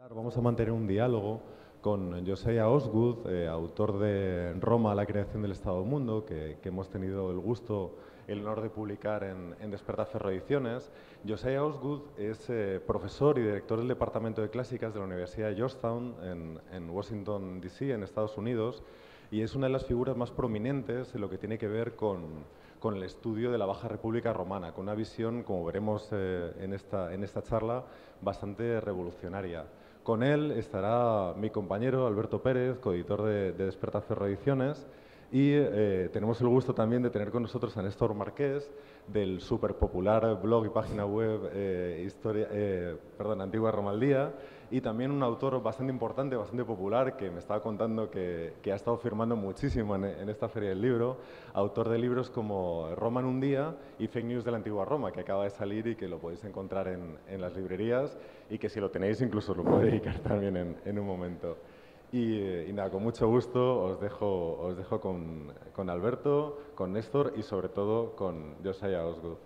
Claro, vamos a mantener un diálogo con Josiah Osgood, autor de Roma, la creación del Estado del Mundo, que hemos tenido el gusto, el honor de publicar en Desperta Ferro Ediciones. Josiah Osgood es profesor y director del Departamento de Clásicas de la Universidad de Georgetown en Washington, D.C., en Estados Unidos, y es una de las figuras más prominentes en lo que tiene que ver con el estudio de la Baja República Romana, con una visión, como veremos en esta charla, bastante revolucionaria. Con él estará mi compañero Alberto Pérez, coeditor de Desperta Ferro Ediciones, y tenemos el gusto también de tener con nosotros a Néstor Marqués, del superpopular blog y página web Antigua Roma al Día, y también un autor bastante importante, bastante popular, que me estaba contando que ha estado firmando muchísimo en esta Feria del Libro, autor de libros como Roma en un día y Fake News de la Antigua Roma, que acaba de salir y que lo podéis encontrar en las librerías, y que si lo tenéis incluso os lo podéis dedicar también en un momento. Y nada, con mucho gusto os dejo con Alberto, con Néstor y sobre todo con Josiah Osgood.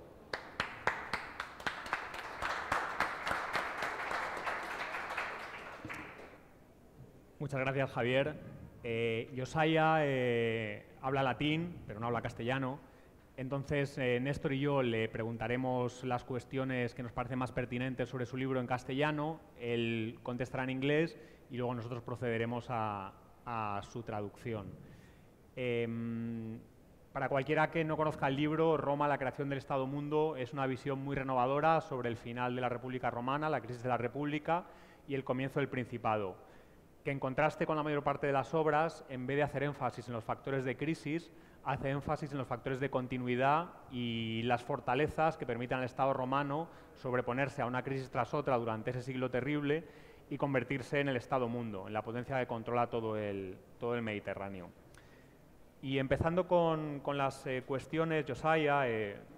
Muchas gracias, Javier. Josiah habla latín, pero no habla castellano. Entonces, Néstor y yo le preguntaremos las cuestiones que nos parecen más pertinentes sobre su libro en castellano. Él contestará en inglés y luego nosotros procederemos a su traducción. Para cualquiera que no conozca el libro, Roma, la creación del Estado Mundo es una visión muy renovadora sobre el final de la República Romana, la crisis de la República y el comienzo del Principado, que en contraste con la mayor parte de las obras, en vez de hacer énfasis en los factores de crisis, hace énfasis en los factores de continuidad y las fortalezas que permitan al Estado romano sobreponerse a una crisis tras otra durante ese siglo terrible y convertirse en el Estado mundo, en la potencia que controla todo el Mediterráneo. Y empezando con las cuestiones, Josiah,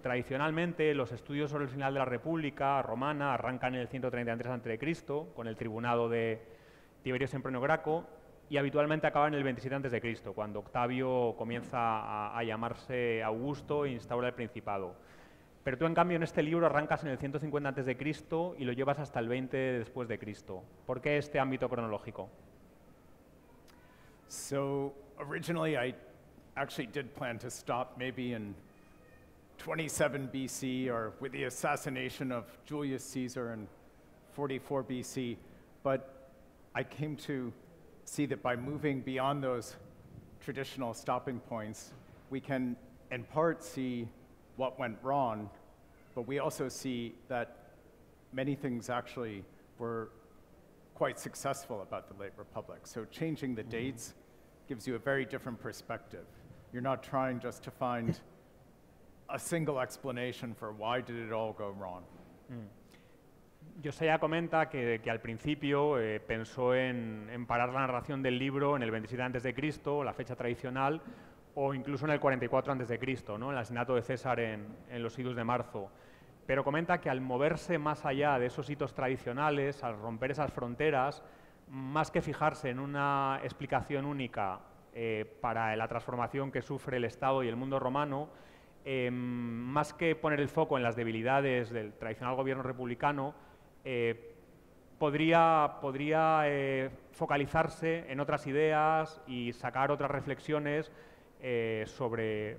tradicionalmente los estudios sobre el final de la República Romana arrancan en el 133 a.C., con el tribunado de Tiberio Sempronio Graco, y habitualmente acaban en el 27 a.C., cuando Octavio comienza a llamarse Augusto e instaura el Principado. Pero tú, en cambio, en este libro arrancas en el 150 a.C. y lo llevas hasta el 20 después de Cristo. ¿Por qué este ámbito cronológico? So, originally I actually did plan to stop maybe in 27 BC or with the assassination of Julius Caesar in 44 BC, but I came to see that by moving beyond those traditional stopping points, we can in part see what went wrong, but we also see that many things actually were quite successful about the late Republic. So changing the dates gives you a very different perspective. You're not trying just to find a single explanation for why did it all go wrong. Josiah comenta que al principio pensó en parar la narración del libro en el 27 a.C., la fecha tradicional, o incluso en el 44 a.C., ¿no?, el asesinato de César en los idus de marzo. Pero comenta que al moverse más allá de esos hitos tradicionales, al romper esas fronteras, más que fijarse en una explicación única para la transformación que sufre el Estado y el mundo romano, más que poner el foco en las debilidades del tradicional gobierno republicano, podría focalizarse en otras ideas y sacar otras reflexiones sobre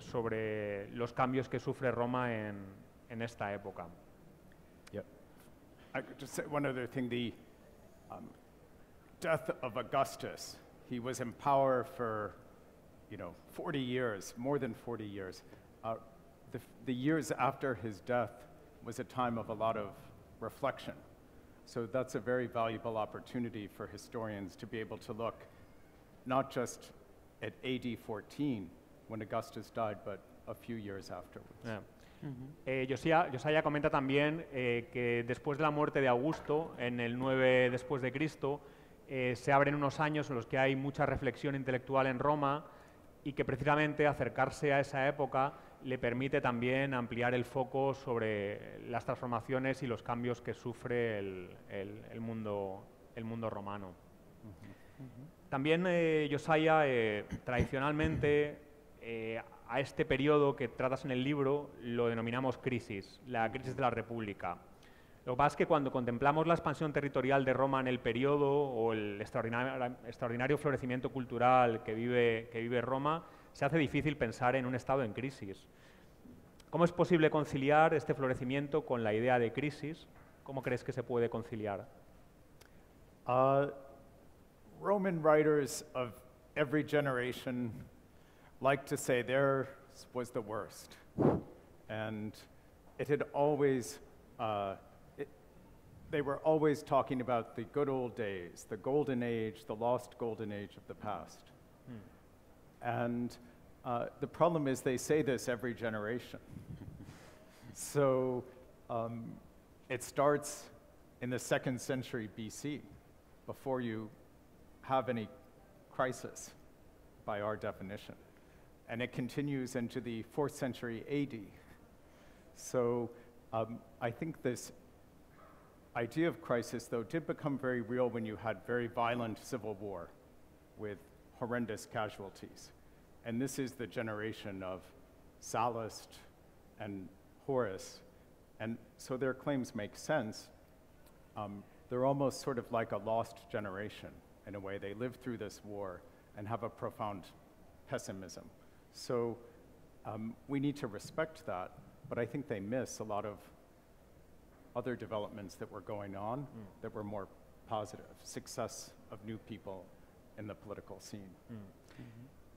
los cambios que sufre Roma en esta época. Yeah. I could just say one other thing. The death of Augustus. He was in power for, 40 years, more than 40 years. The years after his death was a time of a lot of reflection. So that's a very valuable opportunity for historians to be able to look not just at AD 14, when Augustus died, but a few years afterwards. Yeah. Josiah comenta también que después de la muerte de Augusto, en el 9 después de Cristo, se abren unos años en los que hay mucha reflexión intelectual en Roma y que precisamente acercarse a esa época le permite también ampliar el foco sobre las transformaciones y los cambios que sufre el mundo romano. También, Josiah, tradicionalmente a este periodo que tratas en el libro lo denominamos crisis, la crisis de la República. Lo que pasa es que cuando contemplamos la expansión territorial de Roma en el periodo o el extraordinario florecimiento cultural que vive Roma, se hace difícil pensar en un Estado en crisis. ¿Cómo es posible conciliar este florecimiento con la idea de crisis? ¿Cómo crees que se puede conciliar? Roman writers of every generation like to say theirs was the worst, and it had always. They were always talking about the good old days, the golden age, the lost golden age of the past. And the problem is they say this every generation. So it starts in the 2nd century BC, before you have any crisis by our definition. And it continues into the 4th century AD. So I think this idea of crisis, though, did become very real when you had very violent civil war with horrendous casualties. And this is the generation of Sallust and Horace. And so their claims make sense. They're almost sort of like a lost generation in a way. They lived through this war and have a profound pessimism. So we need to respect that, but I think they miss a lot of other developments that were going on that were more positive, success of new people in the political scene.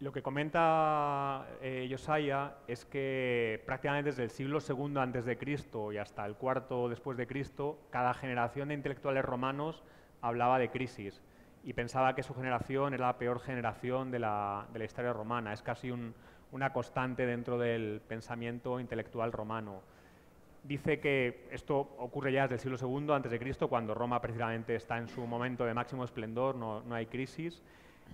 Lo que comenta Josiah es que prácticamente desde el siglo II antes de Cristo y hasta el IV después de Cristo, cada generación de intelectuales romanos hablaba de crisis y pensaba que su generación era la peor generación de la historia romana. Es casi una constante dentro del pensamiento intelectual romano. Dice que esto ocurre ya desde el siglo II antes de Cristo, cuando Roma precisamente está en su momento de máximo esplendor, no hay crisis,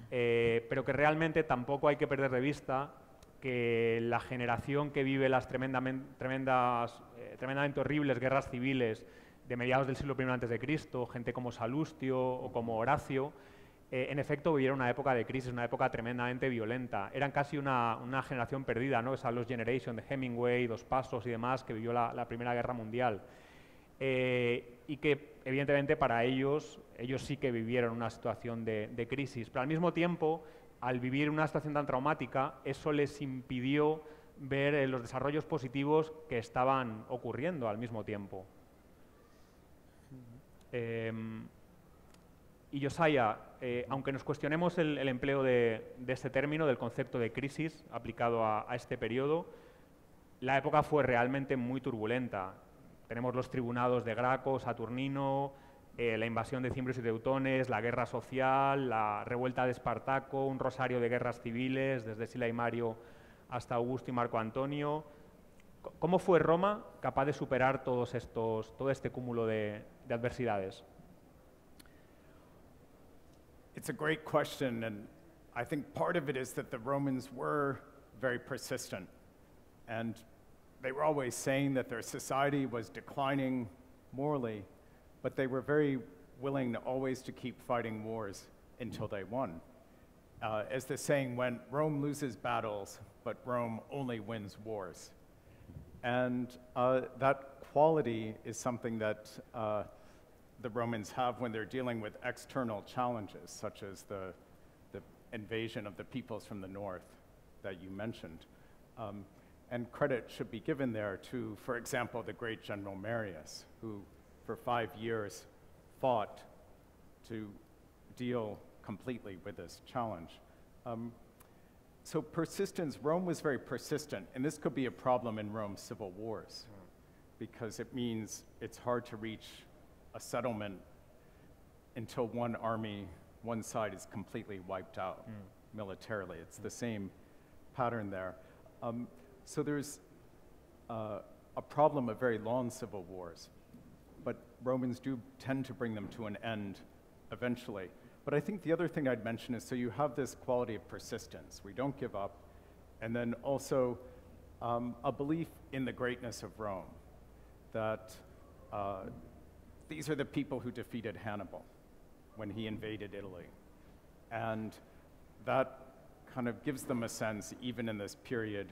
pero que realmente tampoco hay que perder de vista que la generación que vive las tremendamente horribles guerras civiles de mediados del siglo I antes de Cristo, gente como Salustio o como Horacio, en efecto vivieron una época de crisis, una época tremendamente violenta. Eran casi una generación perdida, ¿no? Esa Lost Generation de Hemingway, Dos Passos y demás, que vivió la Primera Guerra Mundial. Y que, evidentemente, para ellos sí que vivieron una situación de crisis. Pero al mismo tiempo, al vivir una situación tan traumática, eso les impidió ver los desarrollos positivos que estaban ocurriendo al mismo tiempo. Y Josiah, aunque nos cuestionemos el empleo de este término, del concepto de crisis aplicado a este periodo, la época fue realmente muy turbulenta. Tenemos los tribunados de Graco, Saturnino, la invasión de Cimbrios y Teutones, la Guerra Social, la revuelta de Espartaco, un rosario de guerras civiles, desde Sila y Mario hasta Augusto y Marco Antonio. ¿Cómo fue Roma capaz de superar todo este cúmulo de adversidades? It's a great question, and I think part of it is that the Romans were very persistent, and they were always saying that their society was declining morally, but they were very willing always to keep fighting wars until they won. As the saying went, Rome loses battles, but Rome only wins wars. And that quality is something that the Romans have when they're dealing with external challenges, such as the invasion of the peoples from the north that you mentioned. And credit should be given there to, for example, the great General Marius, who for 5 years fought to deal completely with this challenge. So persistence, Rome was very persistent, and this could be a problem in Rome's civil wars, because it means it's hard to reach a settlement until one side is completely wiped out militarily. It's the same pattern there. So there's a problem of very long civil wars, but Romans do tend to bring them to an end eventually. But I think the other thing I'd mention is, so you have this quality of persistence. We don't give up. And then also a belief in the greatness of Rome, that these are the people who defeated Hannibal when he invaded Italy. And that kind of gives them a sense, even in this period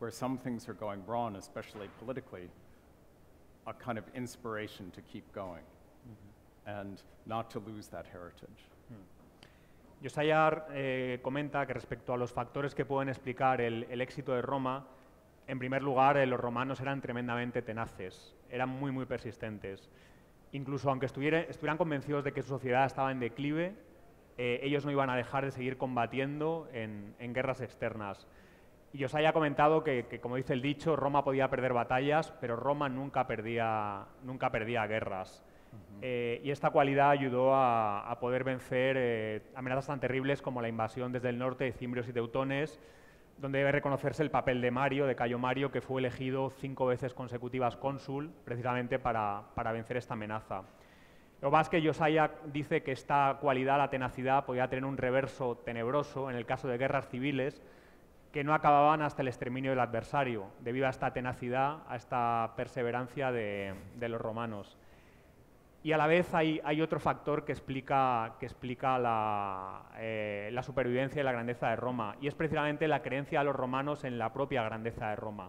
where some things are going wrong, especially politically, a kind of inspiration to keep going and not to lose that heritage. Josiah comenta que respecto a los factores que pueden explicar el éxito de Roma, en primer lugar, los romanos eran tremendamente tenaces, eran muy persistentes. Incluso aunque estuvieran convencidos de que su sociedad estaba en declive, ellos no iban a dejar de seguir combatiendo en guerras externas. Y Josiah ha comentado que, como dice el dicho, Roma podía perder batallas, pero Roma nunca perdía guerras. Y esta cualidad ayudó a poder vencer amenazas tan terribles como la invasión desde el norte de Cimbrios y Teutones, donde debe reconocerse el papel de Cayo Mario, que fue elegido 5 veces consecutivas cónsul, precisamente para vencer esta amenaza. Lo más que Josiah dice que esta cualidad, la tenacidad, podía tener un reverso tenebroso en el caso de guerras civiles, que no acababan hasta el exterminio del adversario, debido a esta tenacidad, a esta perseverancia de los romanos. Y a la vez hay otro factor que explica la supervivencia y la grandeza de Roma, y es precisamente la creencia de los romanos en la propia grandeza de Roma.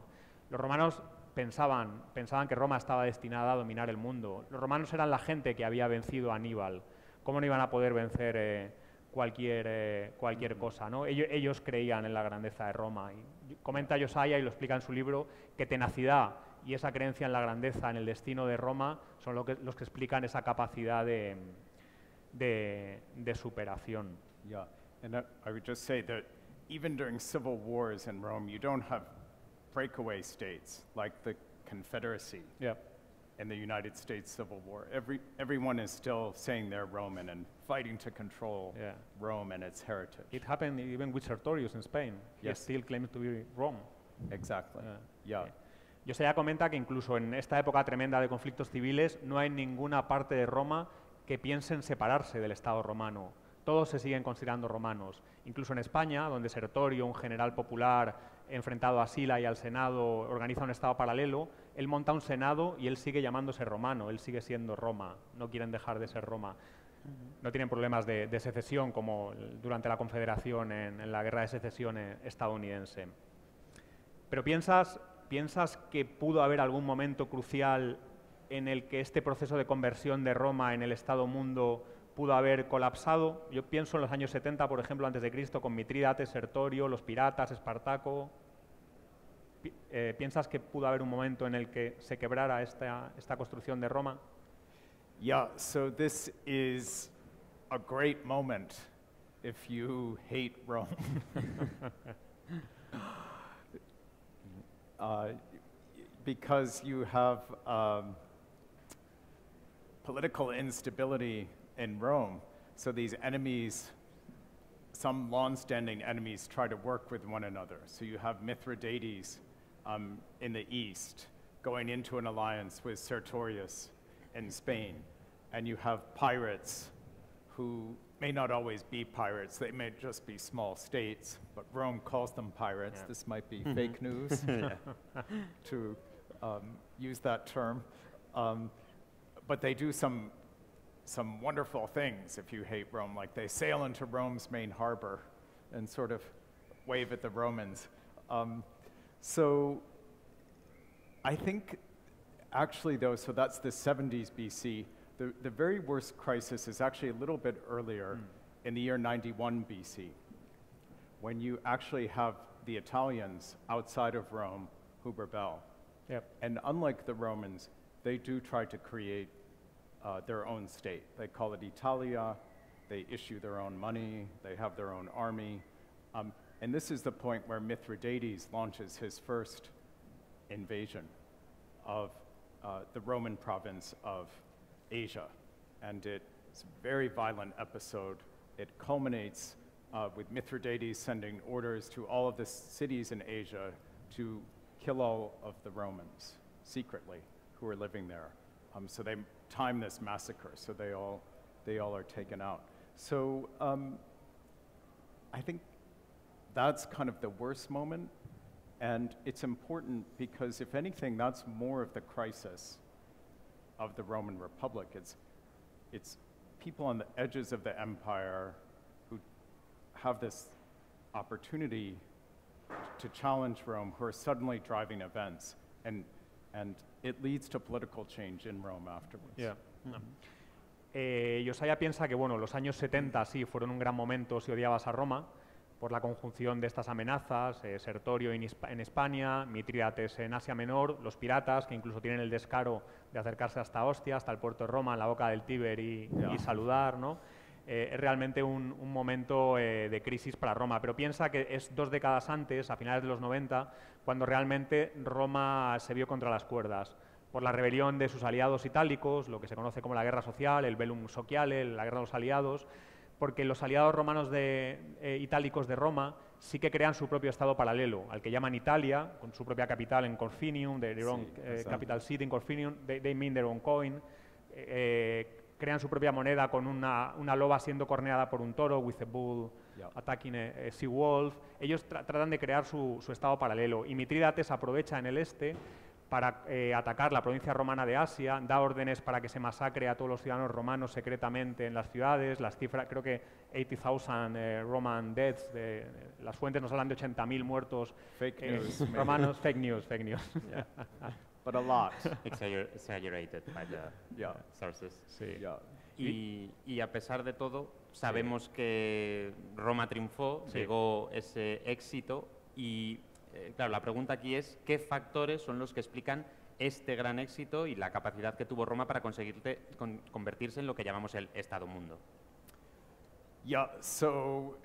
Los romanos pensaban que Roma estaba destinada a dominar el mundo. Los romanos eran la gente que había vencido a Hannibal. ¿Cómo no iban a poder vencer cualquier cosa, ¿no? Ellos creían en la grandeza de Roma. Y comenta Josiah, y lo explica en su libro, que tenacidad y esa creencia en la grandeza, en el destino de Roma, son los que explican esa capacidad de superación. Yeah, and I would just say that even during civil wars in Rome, you don't have breakaway states like the Confederacy and the United States Civil War. Everyone is still saying they're Roman and fighting to control Rome and its heritage. It happened even with Sertorio in Spain. Yes. He still claims to be Rome. Exactly. Josiah comenta que incluso en esta época tremenda de conflictos civiles no hay ninguna parte de Roma que piense en separarse del Estado romano. Todos se siguen considerando romanos. Incluso en España, donde Sertorio, un general popular enfrentado a Sila y al Senado, organiza un Estado paralelo, él monta un Senado y él sigue llamándose romano, él sigue siendo Roma, no quieren dejar de ser Roma. No tienen problemas de secesión como durante la Confederación en la Guerra de Secesión estadounidense. Pero ¿Piensas que pudo haber algún momento crucial en el que este proceso de conversión de Roma en el Estado-Mundo pudo haber colapsado? Yo pienso en los años 70, por ejemplo, a.C., con Mitrídates, Sertorio, los piratas, Espartaco. ¿Piensas que pudo haber un momento en el que se quebrara esta construcción de Roma? Yeah, so this is a great moment if you hate Rome. Because you have political instability in Rome, so these enemies, some long-standing enemies, try to work with one another. So you have Mithridates in the east going into an alliance with Sertorius in Spain, and you have pirates who may not always be pirates, they may just be small states, but Rome calls them pirates. This might be fake news to use that term. But they do some wonderful things if you hate Rome, like they sail into Rome's main harbor and sort of wave at the Romans. So I think actually though, so that's the 70s BC, The very worst crisis is actually a little bit earlier, in the year 91 BC, when you actually have the Italians outside of Rome who rebel. And unlike the Romans, they do try to create their own state. They call it Italia, they issue their own money, they have their own army. And this is the point where Mithridates launches his first invasion of the Roman province of Asia, and it's a very violent episode. It culminates with Mithridates sending orders to all of the cities in Asia to kill all of the Romans secretly who are living there. So they time this massacre, so they all are taken out. So I think that's kind of the worst moment, and it's important because if anything, that's more of the crisis of the Roman Republic. It's people on the edges of the empire who have this opportunity to challenge Rome who are suddenly driving events. And and it leads to political change in Rome afterwards. Yeah. Mm-hmm. Josiah piensa que bueno, los años 70 sí fueron un gran momento si odiabas a Roma, por la conjunción de estas amenazas, Sertorio en España, Mitrídates en Asia Menor, los piratas, que incluso tienen el descaro de acercarse hasta Ostia, hasta el puerto de Roma, en la boca del Tíber y saludar, ¿no? Es realmente un momento de crisis para Roma, pero piensa que es 2 décadas antes, a finales de los 90, cuando realmente Roma se vio contra las cuerdas, por la rebelión de sus aliados itálicos, lo que se conoce como la Guerra Social, el Bellum Sociale, la Guerra de los Aliados, porque los aliados romanos itálicos de Roma sí que crean su propio estado paralelo, al que llaman Italia, con su propia capital en Corfinium, their own, sí, capital city in Corfinium, they mint their own coin, crean su propia moneda con una loba siendo corneada por un toro, with a bull attacking a sea wolf. Ellos tratan de crear su estado paralelo, y Mitrídates aprovecha en el este para atacar la provincia romana de Asia, da órdenes para que se masacre a todos los ciudadanos romanos secretamente en las ciudades, las cifras, creo que 80,000 Roman deaths, las fuentes nos hablan de 80,000 muertos fake news, romanos, fake news. Yeah. But a lot. Exaggerated by the sources. Sí. Yeah. Y a pesar de todo, sabemos que Roma triunfó, llegó ese éxito y... Claro, la pregunta aquí es qué factores son los que explican este gran éxito y la capacidad que tuvo Roma para convertirse en lo que llamamos el Estado Mundo. Yeah, so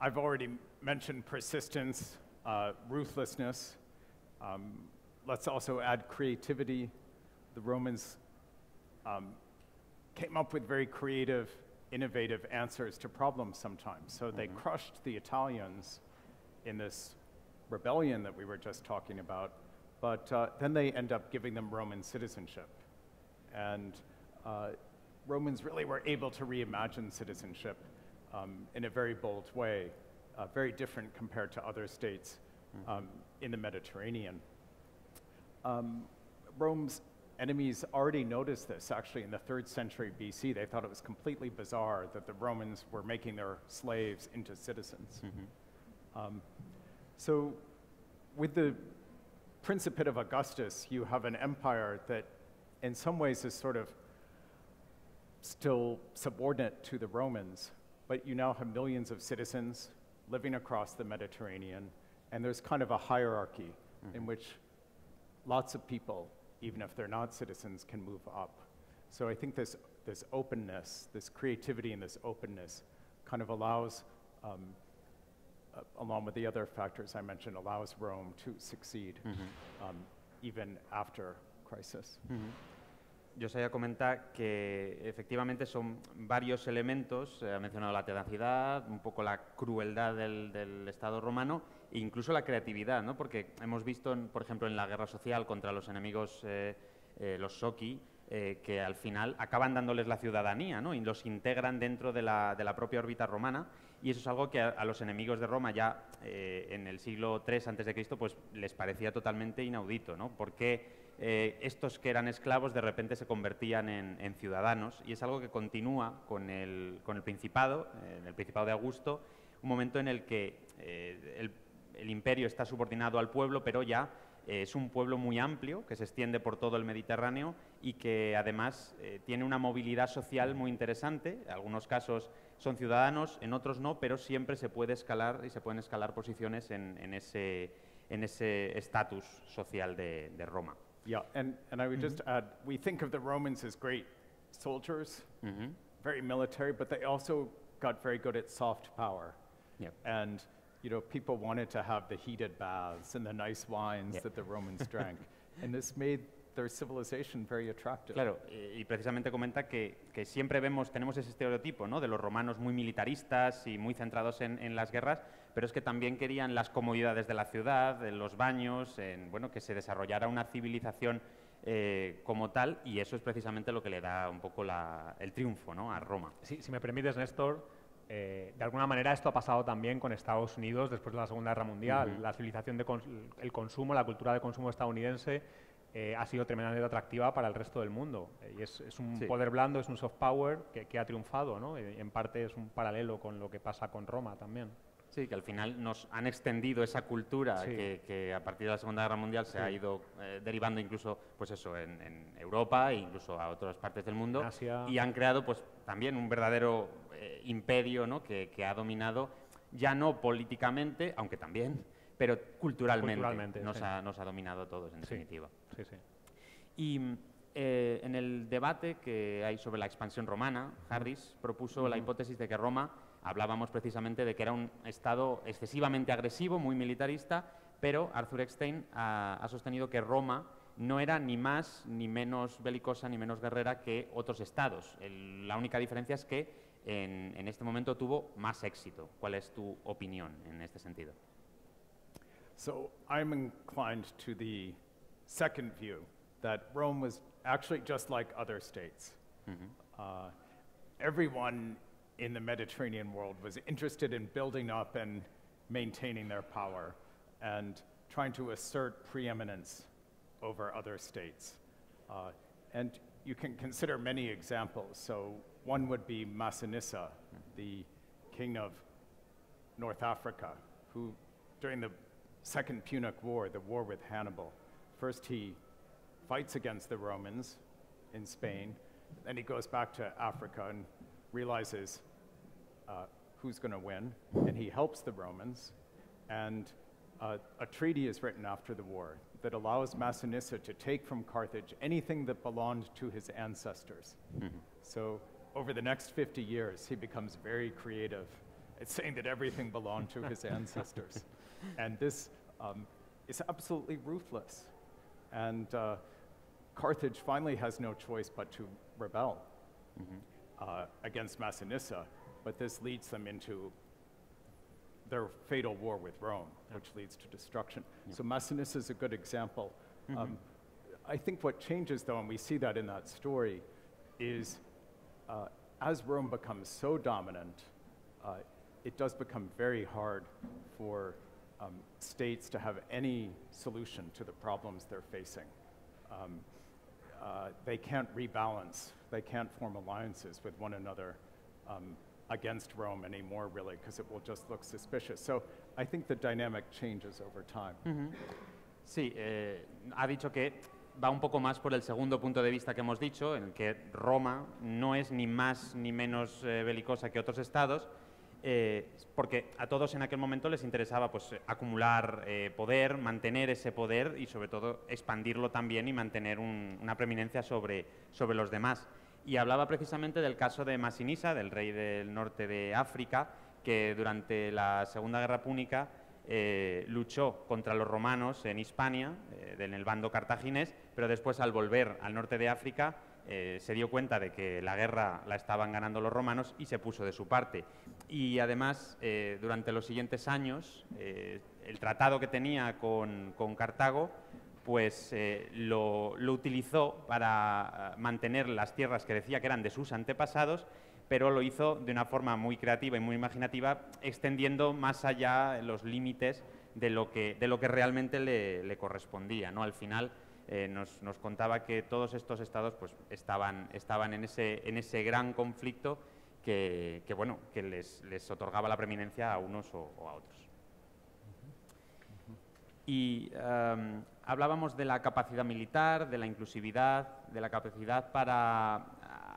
I've already mentioned persistence, ruthlessness. Let's also add creativity. The Romans came up with very creative, innovative answers to problems sometimes. So they crushed the Italians in this rebellion that we were just talking about, but then they end up giving them Roman citizenship. And Romans really were able to reimagine citizenship in a very bold way, very different compared to other states in the Mediterranean. Rome's enemies already noticed this, actually, in the 3rd century BC. They thought it was completely bizarre that the Romans were making their slaves into citizens. So with the Principate of Augustus, you have an empire that in some ways is sort of still subordinate to the Romans, but you now have millions of citizens living across the Mediterranean, and there's kind of a hierarchy in which lots of people, even if they're not citizens, can move up. So I think this openness, this creativity and this openness kind of allows along with the other factors I mentioned, allows Rome to succeed even after crisis. Josiah comenta que efectivamente son varios elementos, ha mencionado la tenacidad, un poco la crueldad del Estado romano e incluso la creatividad, ¿no? Porque hemos visto, por ejemplo, en la guerra social contra los enemigos, los Soki, que al final acaban dándoles la ciudadanía, ¿no? Y los integran dentro de la propia órbita romana, y eso es algo que a los enemigos de Roma ya en el siglo III a.C. pues, les parecía totalmente inaudito, ¿no? Porque estos que eran esclavos de repente se convertían en ciudadanos, y es algo que continúa con el Principado, en el Principado de Augusto, un momento en el que el imperio está subordinado al pueblo, pero ya es un pueblo muy amplio que se extiende por todo el Mediterráneo y que además tiene una movilidad social muy interesante. En algunos casos son ciudadanos, en otros no, pero siempre se puede escalar y se pueden escalar posiciones en ese estatus social de Roma. Yeah, and I would just add, we think of the Romans as great soldiers, very military, but they also got very good at soft power. Yeah. And you know, people wanted to have the heated baths and the nice wines that the Romans drank, and this made their civilization very attractive. Claro, y precisamente comenta que siempre tenemos ese estereotipo, ¿no? De los romanos muy militaristas y muy centrados en las guerras, pero es que también querían las comodidades de la ciudad, los baños, bueno, que se desarrollara una civilización como tal, y eso es precisamente lo que le da un poco el triunfo, ¿no? A Roma. Sí, si me permites, Néstor. De alguna manera esto ha pasado también con Estados Unidos después de la Segunda Guerra Mundial. La civilización el consumo, la cultura de consumo estadounidense ha sido tremendamente atractiva para el resto del mundo. Y es un poder blando, es un soft power que ha triunfado, ¿no? En parte es un paralelo con lo que pasa con Roma también. Sí, que al final nos han extendido esa cultura que a partir de la Segunda Guerra Mundial se ha ido derivando incluso, pues eso, en Europa e incluso a otras partes del mundo. Asia. Y han creado, pues, también un verdadero imperio, ¿no?, que ha dominado, ya no políticamente, aunque también, pero culturalmente nos ha dominado a todos, en definitiva. Sí, sí. Y en el debate que hay sobre la expansión romana, Harris propuso la hipótesis de que Roma, hablábamos precisamente de que era un estado excesivamente agresivo, muy militarista, pero Arthur Eckstein ha sostenido que Roma no era ni más ni menos belicosa ni menos guerrera que otros estados. La única diferencia es que en este momento tuvo más éxito. ¿Cuál es tu opinión en este sentido? So I'm inclined to the second view, that Rome was actually just like other states. Everyone in the Mediterranean world was interested in building up and maintaining their power and trying to assert preeminence over other states. And you can consider many examples. So one would be Masinissa, the king of North Africa, who during the Second Punic War, the war with Hannibal, first he fights against the Romans in Spain, then he goes back to Africa and realizes who's going to win, and he helps the Romans, and a treaty is written after the war that allows Masinissa to take from Carthage anything that belonged to his ancestors. So over the next 50 years, he becomes very creative at saying that everything belonged to his ancestors. And this is absolutely ruthless. And Carthage finally has no choice but to rebel against Masinissa, but this leads them into their fatal war with Rome, which leads to destruction. So Masinissa is a good example. I think what changes, though, and we see that in that story, is as Rome becomes so dominant, it does become very hard for states to have any solution to the problems they're facing. They can't rebalance. They can't form alliances with one another against Rome anymore, really, because it will just look suspicious. So I think the dynamic changes over time. Sí, ha dicho que va un poco más por el segundo punto de vista que hemos dicho, en el que Roma no es ni más ni menos belicosa que otros estados, porque a todos en aquel momento les interesaba, pues, acumular poder, mantener ese poder y, sobre todo, expandirlo también y mantener una preeminencia sobre los demás. Y hablaba precisamente del caso de Masinissa, del rey del norte de África, que durante la Segunda Guerra Púnica luchó contra los romanos en Hispania, en el bando cartaginés, pero después, al volver al norte de África, se dio cuenta de que la guerra la estaban ganando los romanos y se puso de su parte. Y además, durante los siguientes años, el tratado que tenía con Cartago, pues lo utilizó para mantener las tierras que decía que eran de sus antepasados, pero lo hizo de una forma muy creativa y muy imaginativa, extendiendo más allá los límites de lo que realmente le correspondía, ¿no? Al final, nos contaba que todos estos estados, pues, estaban en ese gran conflicto que bueno, que les otorgaba la preeminencia a unos o a otros. Y hablábamos de la capacidad militar, de la inclusividad, de la capacidad para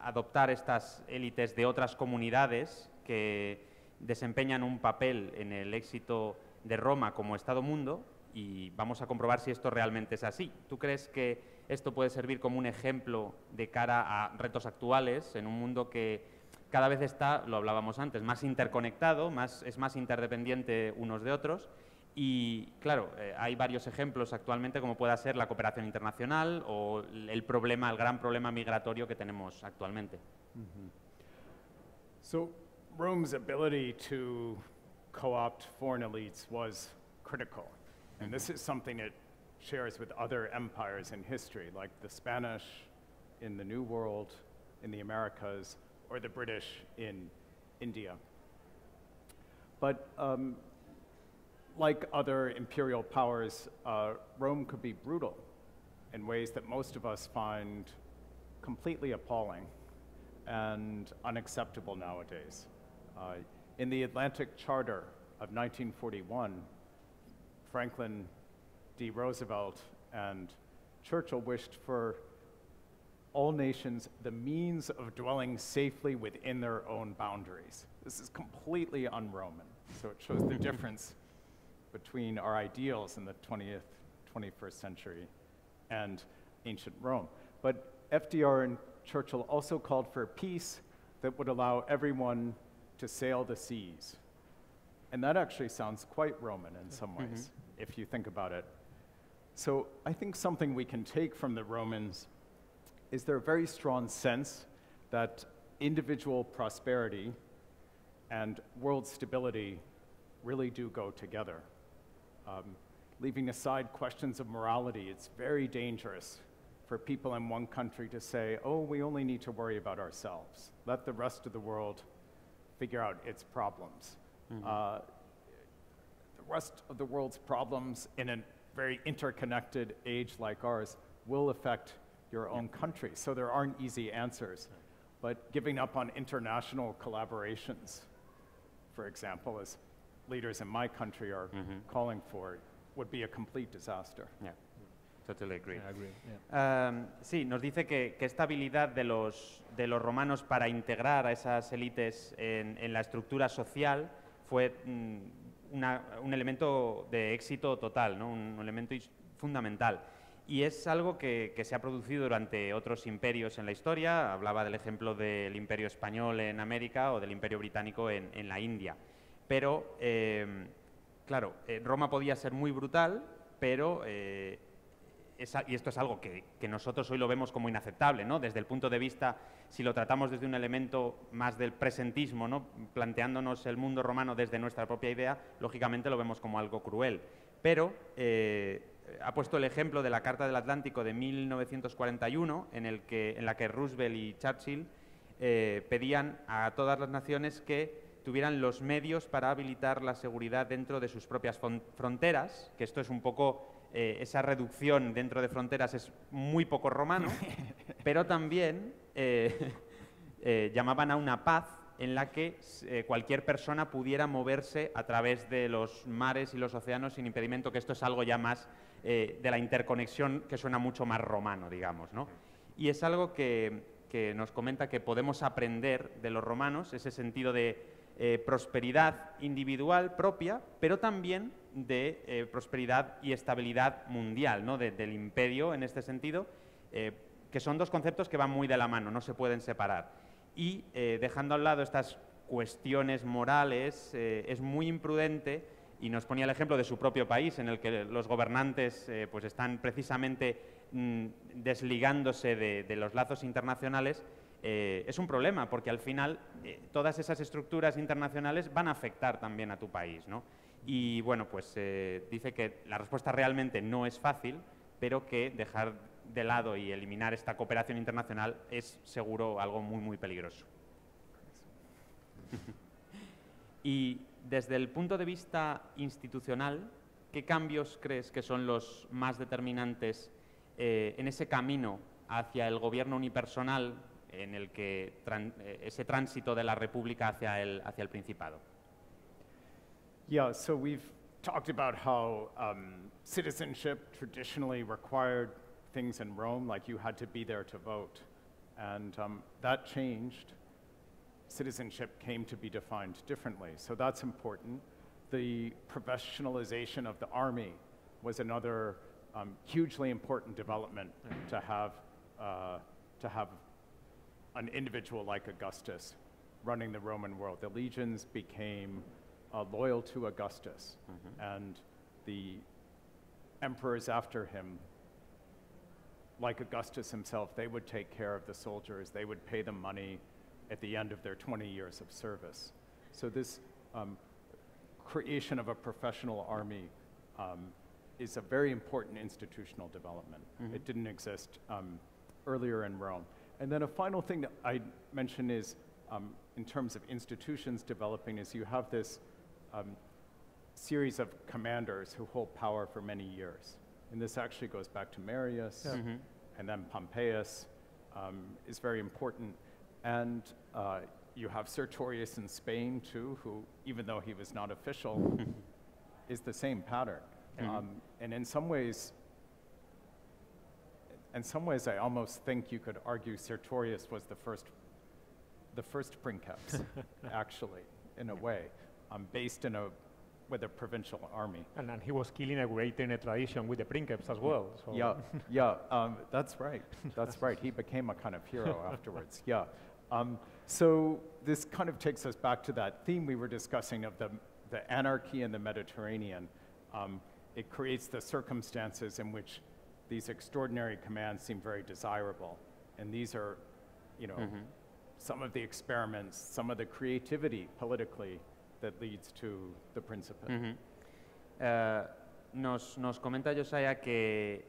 adoptar estas élites de otras comunidades que desempeñan un papel en el éxito de Roma como Estado-Mundo, y vamos a comprobar si esto realmente es así. ¿Tú crees que esto puede servir como un ejemplo de cara a retos actuales en un mundo que cada vez está, lo hablábamos antes, más interconectado, es más interdependiente unos de otros? Y, claro, hay varios ejemplos actualmente, como pueda ser la cooperación internacional o el gran problema migratorio que tenemos actualmente. So, Rome's ability to co-opt foreign elites was critical. And this is something it shares with other empires in history, like the Spanish in the New World, in the Americas, or the British in India. But like other imperial powers, Rome could be brutal in ways that most of us find completely appalling and unacceptable nowadays. In the Atlantic Charter of 1941, Franklin D. Roosevelt and Churchill wished for all nations the means of dwelling safely within their own boundaries. This is completely un-Roman, so it shows the difference between our ideals in the 20th, 21st century and ancient Rome. But FDR and Churchill also called for peace that would allow everyone to sail the seas. And that actually sounds quite Roman in some ways, if you think about it. So I think something we can take from the Romans is their very strong sense that individual prosperity and world stability really do go together. Leaving aside questions of morality, it's very dangerous for people in one country to say, oh, we only need to worry about ourselves. Let the rest of the world figure out its problems. The rest of the world's problems in a very interconnected age like ours will affect your own country. So there aren't easy answers. But giving up on international collaborations, for example, as leaders in my country are calling for, would be a complete disaster. Yeah. Totally agree. Yeah, I agree. Yeah. Sí, nos dice que esta habilidad de los romanos para integrar a esas élites en la estructura social fue un elemento de éxito total, ¿no? Un elemento fundamental. Y es algo que se ha producido durante otros imperios en la historia. Hablaba del ejemplo del Imperio Español en América o del Imperio Británico en la India. Pero, claro, Roma podía ser muy brutal, pero, y esto es algo que nosotros hoy lo vemos como inaceptable, ¿no? Desde el punto de vista, si lo tratamos desde un elemento más del presentismo, ¿no? Planteándonos el mundo romano desde nuestra propia idea, lógicamente lo vemos como algo cruel. Pero ha puesto el ejemplo de la Carta del Atlántico de 1941, en la que Roosevelt y Churchill pedían a todas las naciones que tuvieran los medios para habilitar la seguridad dentro de sus propias fronteras, que esto es un poco, esa reducción dentro de fronteras es muy poco romano, pero también llamaban a una paz en la que cualquier persona pudiera moverse a través de los mares y los océanos sin impedimento, que esto es algo ya más de la interconexión que suena mucho más romano, digamos, ¿no? Y es algo que nos comenta que podemos aprender de los romanos, ese sentido de prosperidad individual propia, pero también de prosperidad y estabilidad mundial, ¿no? Del imperio en este sentido, que son dos conceptos que van muy de la mano, no se pueden separar. Y dejando al lado estas cuestiones morales, es muy imprudente, y nos ponía el ejemplo de su propio país, en el que los gobernantes pues están precisamente desligándose de los lazos internacionales. Es un problema, porque al final todas esas estructuras internacionales van a afectar también a tu país, ¿no? Y bueno, pues dice que la respuesta realmente no es fácil, pero que dejar de lado y eliminar esta cooperación internacional es seguro algo muy, muy peligroso. Y desde el punto de vista institucional, ¿qué cambios crees que son los más determinantes en ese camino hacia el gobierno unipersonal, en el que ese tránsito de la República hacia el Principado? Yeah, so we've talked about how citizenship traditionally required things in Rome, like you had to be there to vote, and that changed. Citizenship came to be defined differently, so that's important. The professionalization of the army was another hugely important development to have an individual like Augustus running the Roman world. The legions became loyal to Augustus, and the emperors after him, like Augustus himself, they would take care of the soldiers, they would pay them money at the end of their 20 years of service. So this creation of a professional army is a very important institutional development. It didn't exist earlier in Rome. And then a final thing that I mention is, in terms of institutions developing, is you have this series of commanders who hold power for many years. And this actually goes back to Marius, and then Pompeius is very important. And You have Sertorius in Spain, too, who, even though he was not official, is the same pattern. Mm-hmm. And in some ways, I almost think you could argue Sertorius was the first princeps, actually, in a way, based in with a provincial army. And then he was killing a great tradition with the princeps as well. So. Yeah, yeah, that's right. That's right. He became a kind of hero afterwards. Yeah. So this kind of takes us back to that theme we were discussing of the anarchy in the Mediterranean. It creates the circumstances in which these extraordinary commands seem very desirable. And these are, you know, mm-hmm. some of the experiments, some of the creativity politically that leads to the Principate. Mm-hmm. Nos comenta Josiah que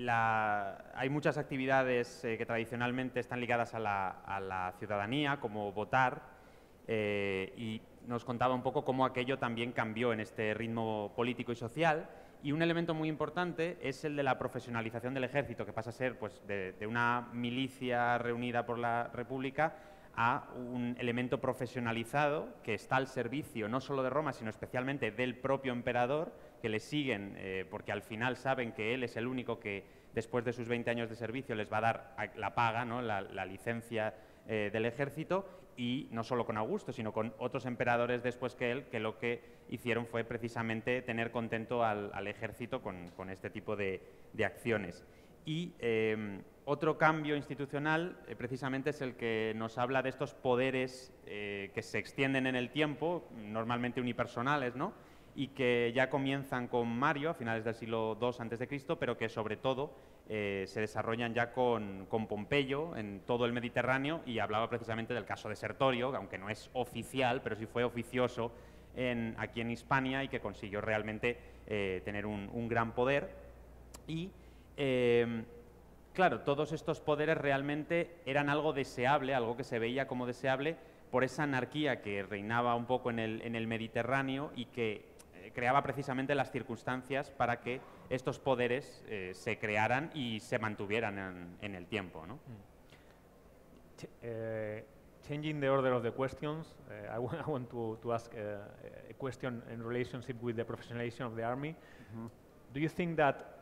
hay muchas actividades que tradicionalmente están ligadas a la ciudadanía, como votar, y nos contaba un poco cómo aquello también cambió en este ritmo político y social. Y un elemento muy importante es el de la profesionalización del ejército, que pasa a ser pues, de una milicia reunida por la República a un elemento profesionalizado que está al servicio no solo de Roma, sino especialmente del propio emperador, que le siguen porque al final saben que él es el único que, después de sus 20 años de servicio, les va a dar la paga, ¿no? la licencia del ejército, y no solo con Augusto, sino con otros emperadores después que él, que lo que hicieron fue precisamente tener contento al ejército con este tipo de acciones. Y otro cambio institucional precisamente es el que nos habla de estos poderes que se extienden en el tiempo, normalmente unipersonales, ¿no? Y que ya comienzan con Mario a finales del siglo II a.C., pero que sobre todo se desarrollan ya con Pompeyo en todo el Mediterráneo, y hablaba precisamente del caso de Sertorio, aunque no es oficial, pero sí fue oficioso aquí en Hispania y que consiguió realmente tener un gran poder. Y claro, todos estos poderes realmente eran algo deseable, algo que se veía como deseable por esa anarquía que reinaba un poco en el Mediterráneo y que creaba precisamente las circunstancias para que estos poderes se crearan y se mantuvieran en el tiempo, ¿no? Changing the order of the questions, I want to ask a question in relationship with the professionalization of the army. Mm-hmm. Do you think that,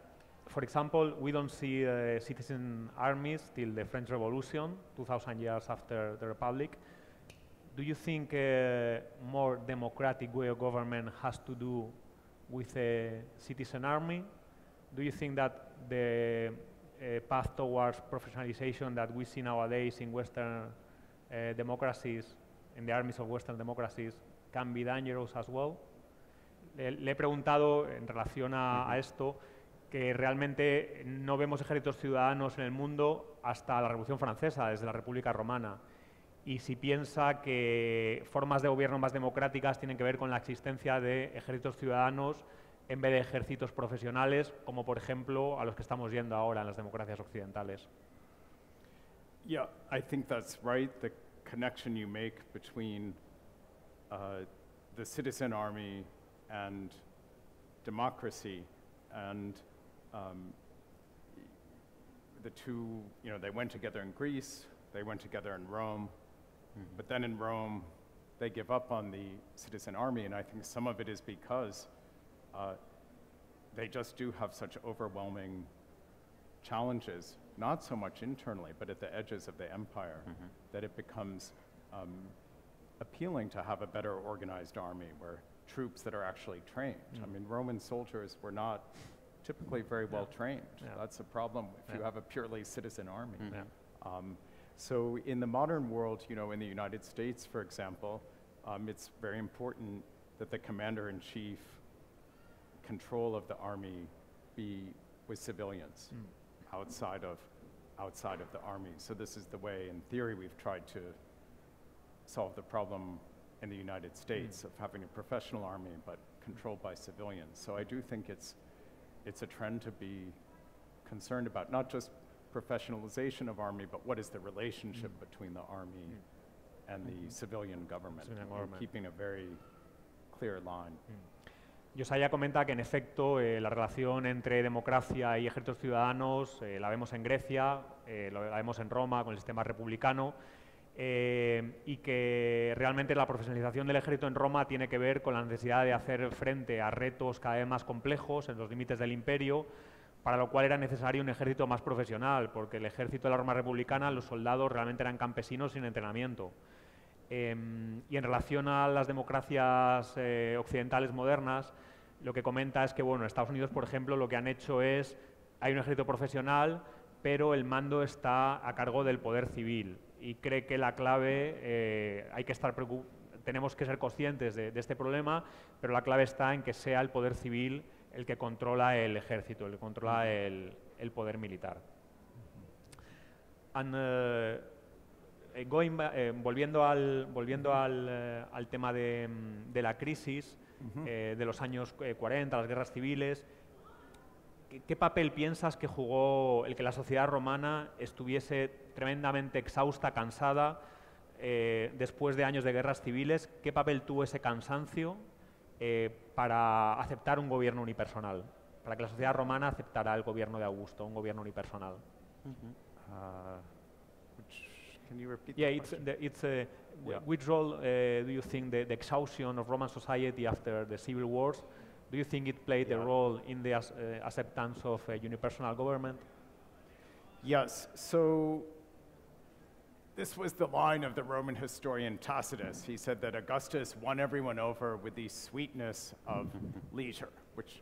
for example, we don't see citizen armies till the French Revolution, 2,000 years after the Republic? Do you think a more democratic way of government has to do with a citizen army? Do you think that the path towards professionalization that we see nowadays in Western democracies, in the armies of Western democracies, can be dangerous as well? Le he preguntado en relación a esto, que realmente no vemos ejércitos ciudadanos en el mundo hasta la Revolución Francesa, desde la República Romana. Y si piensa que formas de gobierno más democráticas tienen que ver con la existencia de ejércitos ciudadanos en vez de ejércitos profesionales, como por ejemplo a los que estamos yendo ahora en las democracias occidentales. Yeah, I think that's right. The connection you make between the citizen army and democracy, and the two, you know, they went together in Greece, they went together in Rome. But then in Rome, they give up on the citizen army, and I think some of it is because they just do have such overwhelming challenges, not so much internally, but at the edges of the empire, mm-hmm. that it becomes appealing to have a better organized army where troops that are actually trained. Mm-hmm. I mean, Roman soldiers were not typically very well trained. Yeah. That's a problem if you have a purely citizen army. Mm-hmm. So in the modern world, you know, in the United States, for example, it's very important that the commander-in-chief control of the army be with civilians outside of the army. So this is the way, in theory, we've tried to solve the problem in the United States of having a professional army but controlled by civilians. So I do think it's a trend to be concerned about, not just professionalization of army, but what is the relationship between the army and the civilian government, and keeping a very clear line. Josiah comenta que en efecto la relación entre democracia y ejércitos ciudadanos la vemos en Grecia, la vemos en Roma con el sistema republicano, y que realmente la profesionalización del ejército en Roma tiene que ver con la necesidad de hacer frente a retos cada vez más complejos en los límites del imperio, para lo cual era necesario un ejército más profesional, porque el ejército de la Roma republicana, los soldados realmente eran campesinos sin entrenamiento. Y en relación a las democracias occidentales modernas, lo que comenta es que, bueno, Estados Unidos, por ejemplo, lo que han hecho es, hay un ejército profesional, pero el mando está a cargo del poder civil, y cree que la clave, tenemos que ser conscientes de este problema, pero la clave está en que sea el poder civil el que controla el ejército, el que controla el poder militar. And, volviendo al tema de la crisis de los años 40, las guerras civiles, ¿qué papel piensas que jugó el que la sociedad romana estuviese tremendamente exhausta, cansada, después de años de guerras civiles? ¿Qué papel tuvo ese cansancio para aceptar un gobierno unipersonal? Para que la sociedad romana aceptara el gobierno de Augusto, un gobierno unipersonal. Can you repeat the question? Which role do you think the exhaustion of Roman society after the civil wars, do you think it played a role in the acceptance of a unipersonal government? Yes, so this was the line of the Roman historian Tacitus. He said that Augustus won everyone over with the sweetness of leisure, which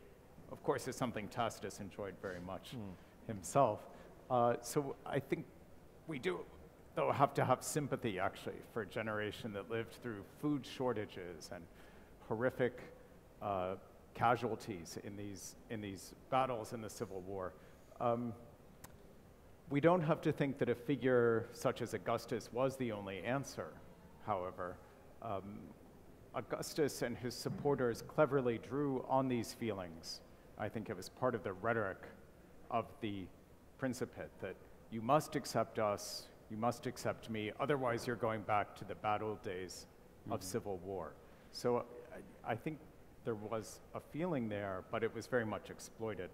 of course is something Tacitus enjoyed very much himself. So I think we do though have to have sympathy, actually, for a generation that lived through food shortages and horrific casualties in these battles in the Civil War. We don't have to think that a figure such as Augustus was the only answer, however. Augustus and his supporters cleverly drew on these feelings. I think it was part of the rhetoric of the Principate that you must accept us, you must accept me, otherwise you're going back to the bad old days of civil war. So I think there was a feeling there, but it was very much exploited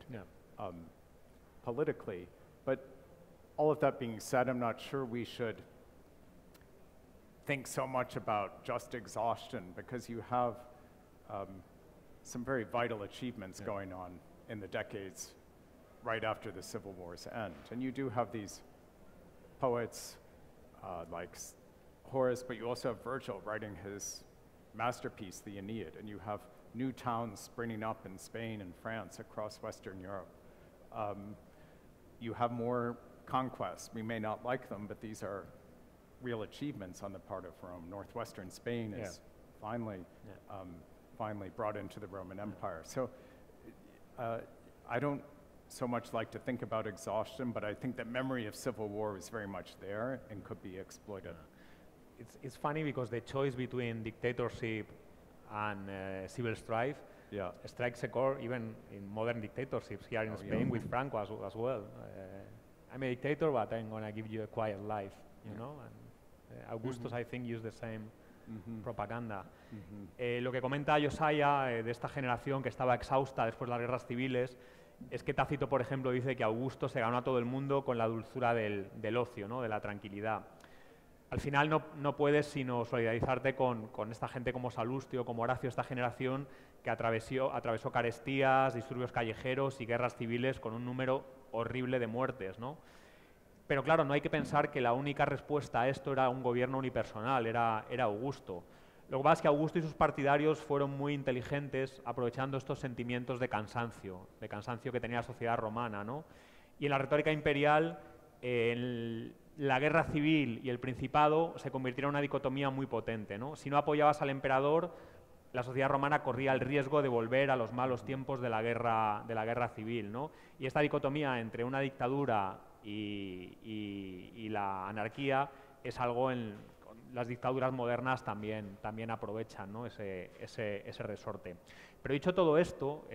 politically. But all of that being said, I'm not sure we should think so much about just exhaustion, because you have some very vital achievements going on in the decades right after the Civil War's end. And you do have these poets like Horace, but you also have Virgil writing his masterpiece, the Aeneid, and you have new towns springing up in Spain and France across Western Europe. You have more conquests. We may not like them, but these are real achievements on the part of Rome. Northwestern Spain is finally brought into the Roman Empire. So I don't so much like to think about exhaustion, but I think the memory of civil war is very much there and could be exploited. It's funny because the choice between dictatorship and civil strife strikes a chord even in modern dictatorships here in Spain with Franco as well. I'm a dictator, but I'm going to give you a quiet life, you know? And, Augustus, I think, used the same propaganda. Lo que comenta Josiah de esta generación que estaba exhausta después de las guerras civiles es que Tácito, por ejemplo, dice que Augusto se ganó a todo el mundo con la dulzura del ocio, ¿no? De la tranquilidad. Al final no puedes sino solidarizarte con esta gente como Salustio, como Horacio, esta generación que atravesó carestías, disturbios callejeros y guerras civiles con un número horrible de muertes, ¿no? Pero claro, no hay que pensar que la única respuesta a esto era un gobierno unipersonal, era Augusto. Lo que pasa es que Augusto y sus partidarios fueron muy inteligentes aprovechando estos sentimientos de cansancio que tenía la sociedad romana, ¿no? Y en la retórica imperial, la guerra civil y el principado se convirtieron en una dicotomía muy potente, ¿no? Si no apoyabas al emperador, la sociedad romana corría el riesgo de volver a los malos tiempos de la guerra civil, ¿no? Y esta dicotomía entre una dictadura y la anarquía es algo las dictaduras modernas también aprovechan, ¿no? ese resorte. Pero dicho todo esto,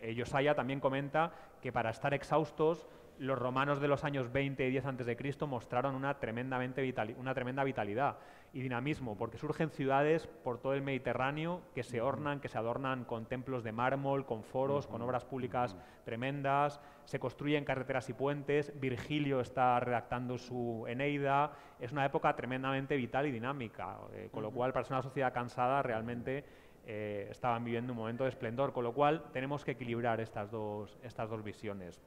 Josiah también comenta que para estar exhaustos los romanos de los años 20 y 10 a.C. mostraron una tremenda vitalidad y dinamismo, porque surgen ciudades por todo el Mediterráneo que se ornan, que se adornan con templos de mármol, con foros, con obras públicas tremendas, se construyen carreteras y puentes, Virgilio está redactando su Eneida, es una época tremendamente vital y dinámica, con lo cual para ser una sociedad cansada realmente estaban viviendo un momento de esplendor, con lo cual tenemos que equilibrar estas dos visiones.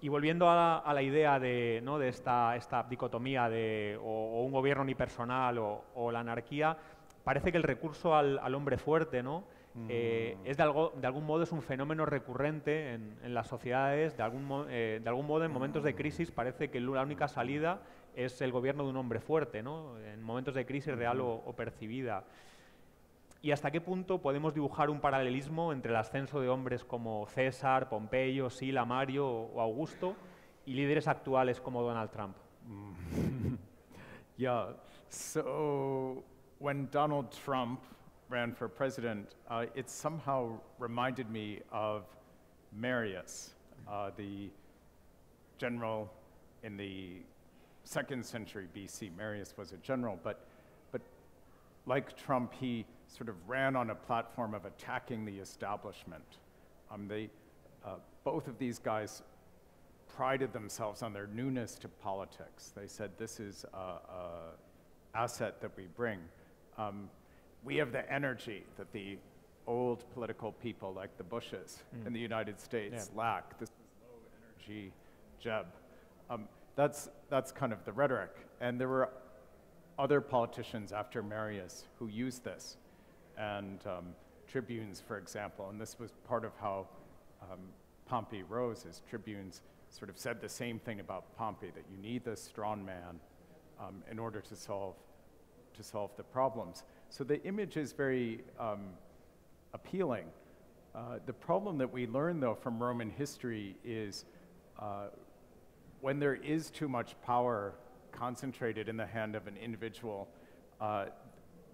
Y volviendo a la idea de, ¿no?, de esta dicotomía de o un gobierno unipersonal o la anarquía, parece que el recurso al hombre fuerte, ¿no?, de algún modo es un fenómeno recurrente en las sociedades, de algún modo en momentos de crisis parece que la única salida es el gobierno de un hombre fuerte, ¿no?, en momentos de crisis real o percibida. ¿Y hasta qué punto podemos dibujar un paralelismo entre el ascenso de hombres como César, Pompeyo, Sila, Mario o Augusto y líderes actuales como Donald Trump? Yeah, so when Donald Trump ran for president, it somehow reminded me of Marius, the general in the 2nd century BC. Marius was a general, but like Trump, he sort of ran on a platform of attacking the establishment. Both of these guys prided themselves on their newness to politics. They said, this is an asset that we bring. We have the energy that the old political people, like the Bushes in the United States, lack. This is low energy jab. That's kind of the rhetoric. And there were other politicians after Marius who used this, and tribunes, for example, and this was part of how Pompey rose, is tribunes sort of said the same thing about Pompey, that you need this strong man in order to solve the problems. So the image is very appealing. The problem that we learn, though, from Roman history is when there is too much power concentrated in the hand of an individual,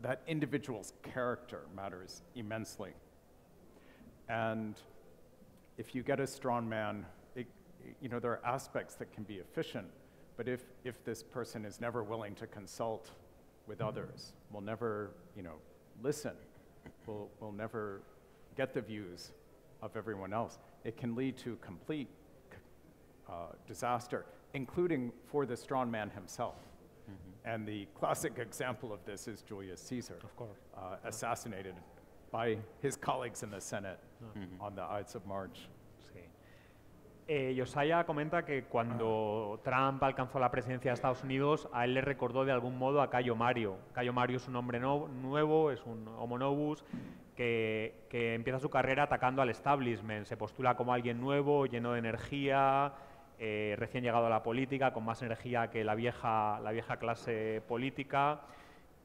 that individual's character matters immensely. And if you get a strong man, you know, there are aspects that can be efficient, but if this person is never willing to consult with others, will never, you know, listen, will never get the views of everyone else, it can lead to complete disaster, including for the strong man himself. And the classic example of this is Julius Caesar, of course, assassinated by his colleagues in the Senate on the Ides of March. Sí. Josiah comenta que cuando Trump alcanzó la presidencia de Estados Unidos, a él le recordó de algún modo a Cayo Mario. Cayo Mario es un hombre nuevo, es un homo novus, que empieza su carrera atacando al establishment, se postula como alguien nuevo, lleno de energía, recién llegado a la política, con más energía que la vieja clase política.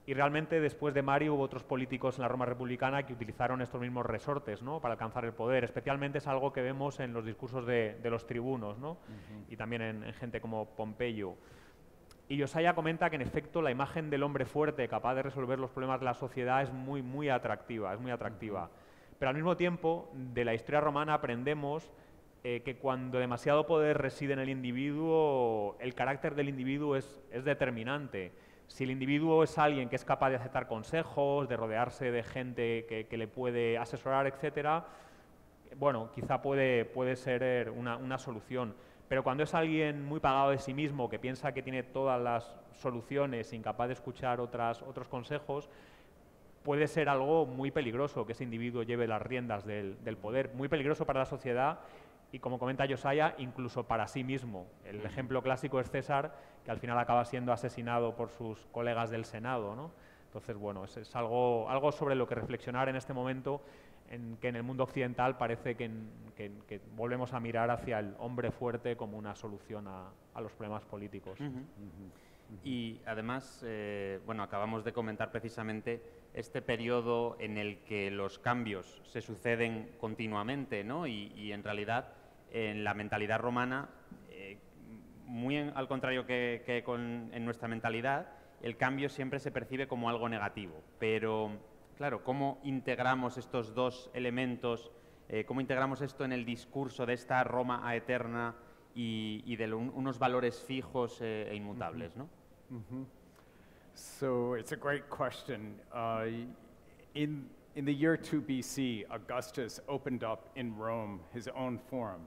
Y realmente después de Mario hubo otros políticos en la Roma republicana que utilizaron estos mismos resortes, ¿no?, para alcanzar el poder. Especialmente es algo que vemos en los discursos de los tribunos, ¿no?, y también en gente como Pompeyo. Y Josiah comenta que en efecto la imagen del hombre fuerte capaz de resolver los problemas de la sociedad es muy atractiva, es muy atractiva. Pero al mismo tiempo de la historia romana aprendemos que cuando demasiado poder reside en el individuo, el carácter del individuo es determinante. Si el individuo es alguien que es capaz de aceptar consejos, de rodearse de gente que le puede asesorar, etcétera, bueno, quizá puede ser una solución. Pero cuando es alguien muy pagado de sí mismo, que piensa que tiene todas las soluciones, incapaz de escuchar otros consejos, puede ser algo muy peligroso que ese individuo lleve las riendas del poder. Muy peligroso para la sociedad. Y como comenta Josiah, incluso para sí mismo. El ejemplo clásico es César, que al final acaba siendo asesinado por sus colegas del Senado, ¿no? Entonces, bueno, es algo sobre lo que reflexionar en este momento, en que en el mundo occidental parece que volvemos a mirar hacia el hombre fuerte como una solución a los problemas políticos. Y además, bueno, acabamos de comentar precisamente este periodo en el que los cambios se suceden continuamente, ¿no? Y en realidad, en la mentalidad romana, muy al contrario que en nuestra mentalidad, el cambio siempre se percibe como algo negativo. Pero, claro, ¿cómo integramos estos dos elementos? ¿Cómo integramos esto en el discurso de esta Roma aeterna y de unos valores fijos e inmutables, ¿no? Mm-hmm. So it's a great question. In the year 2 BC, Augustus opened up in Rome his own forum,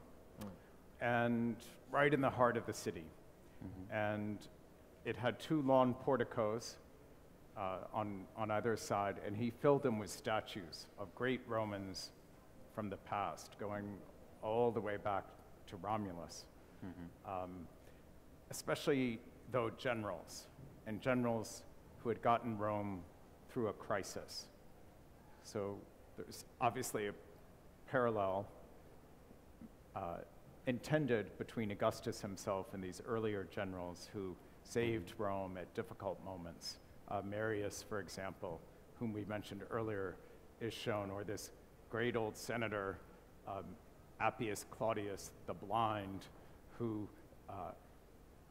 and right in the heart of the city. Mm-hmm. And it had two long porticos on either side, and he filled them with statues of great Romans from the past, going all the way back to Romulus, mm-hmm. Especially though generals, and generals who had gotten Rome through a crisis. So there's obviously a parallel intended between Augustus himself and these earlier generals who saved Rome at difficult moments. Marius, for example, whom we mentioned earlier, is shown, or this great old senator, Appius Claudius the Blind, who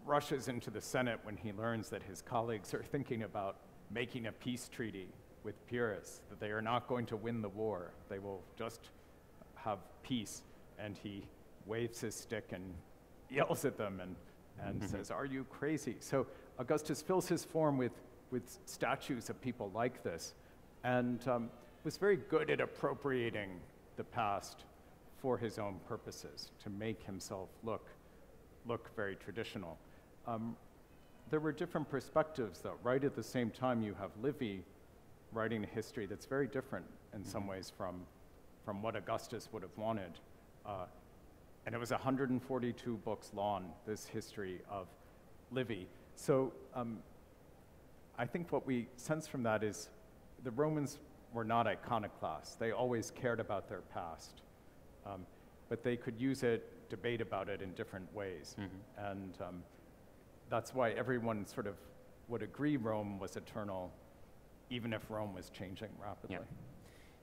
rushes into the Senate when he learns that his colleagues are thinking about making a peace treaty with Pyrrhus, that they are not going to win the war, they will just have peace, and he waves his stick and yells at them and says, "Are you crazy?" So Augustus fills his forum with statues of people like this, and was very good at appropriating the past for his own purposes, to make himself look very traditional. There were different perspectives, though. Right at the same time, you have Livy writing a history that's very different in some ways from what Augustus would have wanted. And it was 142 books long, this history of Livy. So I think what we sense from that is the Romans were not iconoclasts. They always cared about their past. But they could use it, debate about it in different ways. Mm-hmm. And that's why everyone sort of would agree Rome was eternal, even if Rome was changing rapidly.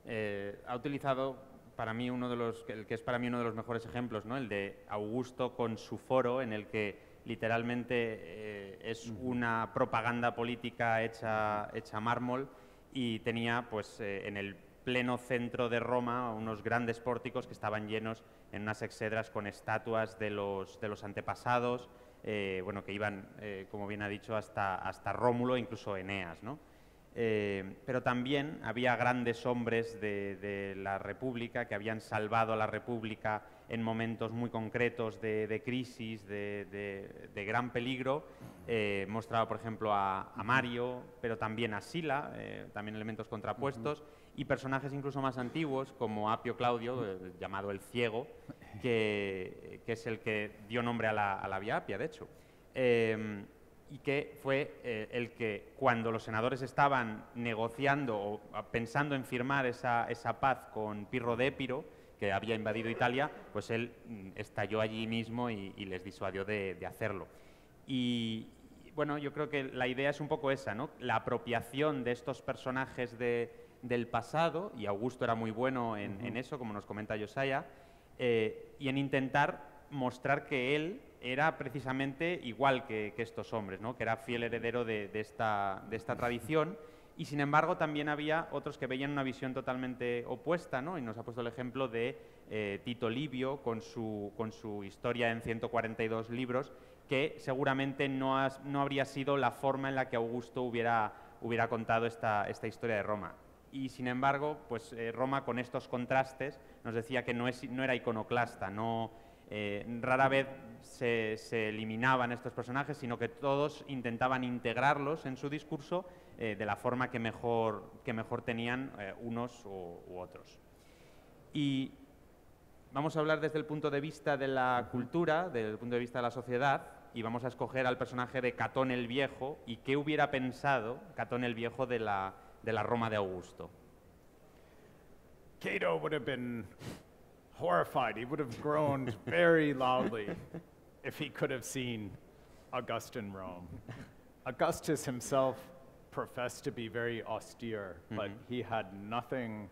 Yeah. Ha utilizado para mí el que es para mí uno de los mejores ejemplos, ¿no? El de Augusto con su foro, en el que literalmente es una propaganda política hecha mármol, y tenía pues en el pleno centro de Roma unos grandes pórticos que estaban llenos en unas exedras con estatuas de los antepasados, bueno, que iban, como bien ha dicho, hasta Rómulo, incluso Eneas, ¿no? Pero también había grandes hombres de la República que habían salvado a la República en momentos muy concretos de crisis, de gran peligro. Mostraba, por ejemplo, a Mario, pero también a Sila, también elementos contrapuestos, y personajes incluso más antiguos, como Apio Claudio, llamado el Ciego, que es el que dio nombre a la Vía Appia, de hecho. Y que fue el que, cuando los senadores estaban negociando o pensando en firmar esa paz con Pirro de Épiro, que había invadido Italia, pues él estalló allí mismo y les disuadió de hacerlo. Y bueno, yo creo que la idea es un poco esa, ¿no? La apropiación de estos personajes del pasado, y Augusto era muy bueno en eso, como nos comenta Josiah, y en intentar mostrar que él era precisamente igual que estos hombres, ¿no? Que era fiel heredero de esta tradición, y sin embargo también había otros que veían una visión totalmente opuesta, ¿no? Y nos ha puesto el ejemplo de Tito Livio con su historia en 142 libros, que seguramente no habría sido la forma en la que Augusto hubiera contado esta historia de Roma. Y sin embargo, pues Roma, con estos contrastes, nos decía que no era iconoclasta, no... rara vez se eliminaban estos personajes, sino que todos intentaban integrarlos en su discurso de la forma que mejor tenían unos u otros. Y vamos a hablar desde el punto de vista de la cultura, desde el punto de vista de la sociedad, y vamos a escoger al personaje de Catón el Viejo y qué hubiera pensado Catón el Viejo de la Roma de Augusto. Cato would have been horrified. He would have groaned very loudly if he could have seen Augustan Rome. Augustus himself professed to be very austere, but he had nothing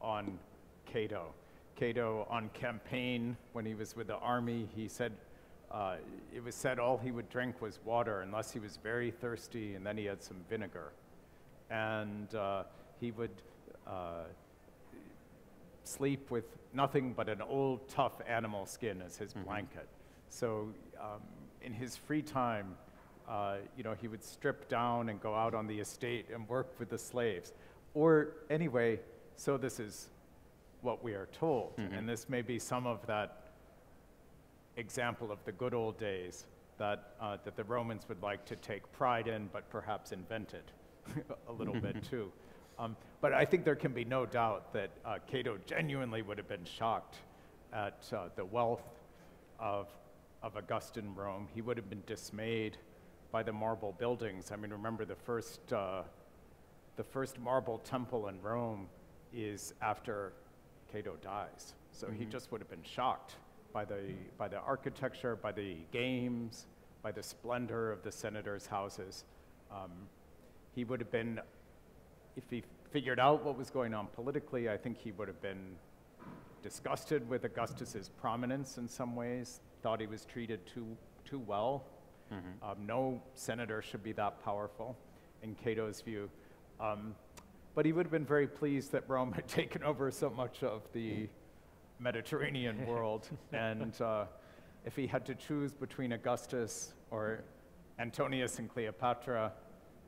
on Cato. Cato, on campaign, when he was with the army, he said, it was said all he would drink was water, unless he was very thirsty, and then he had some vinegar. And he would sleep with nothing but an old, tough animal skin as his blanket. So in his free time, you know, he would strip down and go out on the estate and work with the slaves. Or anyway, so this is what we are told. Mm-hmm. And this may be some of that example of the good old days that, that the Romans would like to take pride in, but perhaps invented a little bit too. But I think there can be no doubt that Cato genuinely would have been shocked at the wealth of Augustan Rome. He would have been dismayed by the marble buildings. I mean, remember the first marble temple in Rome is after Cato dies. So he just would have been shocked by the architecture, by the games, by the splendor of the senators' houses. He would have been, if he figured out what was going on politically, I think he would have been disgusted with Augustus's prominence in some ways, thought he was treated too well. No senator should be that powerful, in Cato's view. But he would have been very pleased that Rome had taken over so much of the Mediterranean world, and if he had to choose between Augustus or Antonius and Cleopatra,